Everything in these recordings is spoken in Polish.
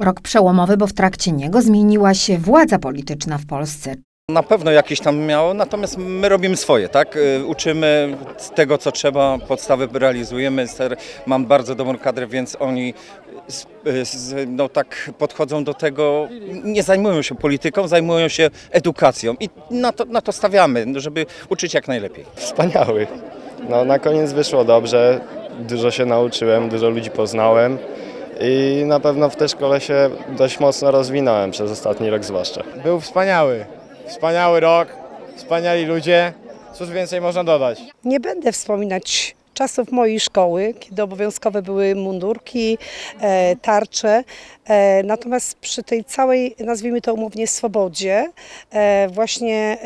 Rok przełomowy, bo w trakcie niego zmieniła się władza polityczna w Polsce. Na pewno jakieś tam miało, natomiast my robimy swoje, tak? Uczymy z tego, co trzeba, podstawy realizujemy. Mam bardzo dobrą kadrę, więc oni no, tak podchodzą do tego, nie zajmują się polityką, zajmują się edukacją i na to stawiamy, żeby uczyć jak najlepiej. Wspaniały. No, na koniec wyszło dobrze, dużo się nauczyłem, dużo ludzi poznałem. I na pewno w tej szkole się dość mocno rozwinąłem przez ostatni rok zwłaszcza. Był wspaniały. Wspaniały rok, wspaniali ludzie. Cóż więcej można dodać? Nie będę wspominać czasów mojej szkoły, kiedy obowiązkowe były mundurki, tarcze. Natomiast przy tej całej, nazwijmy to umownie, swobodzie, właśnie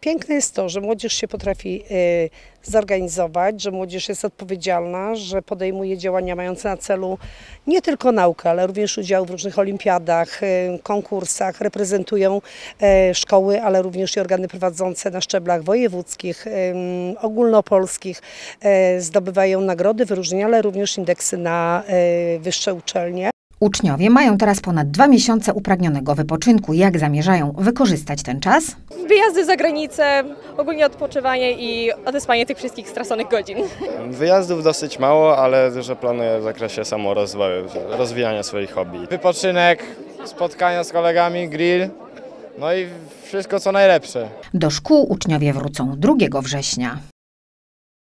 piękne jest to, że młodzież się potrafi zorganizować, że młodzież jest odpowiedzialna, że podejmuje działania mające na celu nie tylko naukę, ale również udział w różnych olimpiadach, konkursach, reprezentują szkoły, ale również i organy prowadzące na szczeblach wojewódzkich, ogólnopolskich, zdobywają nagrody, wyróżnienia, ale również indeksy na wyższe uczelnie. Uczniowie mają teraz ponad 2 miesiące upragnionego wypoczynku. Jak zamierzają wykorzystać ten czas? Wyjazdy za granicę, ogólnie odpoczywanie i odespanie tych wszystkich straconych godzin. Wyjazdów dosyć mało, ale dużo planuję w zakresie samorozwoju, rozwijania swoich hobby. Wypoczynek, spotkania z kolegami, grill, no i wszystko co najlepsze. Do szkół uczniowie wrócą 2 września.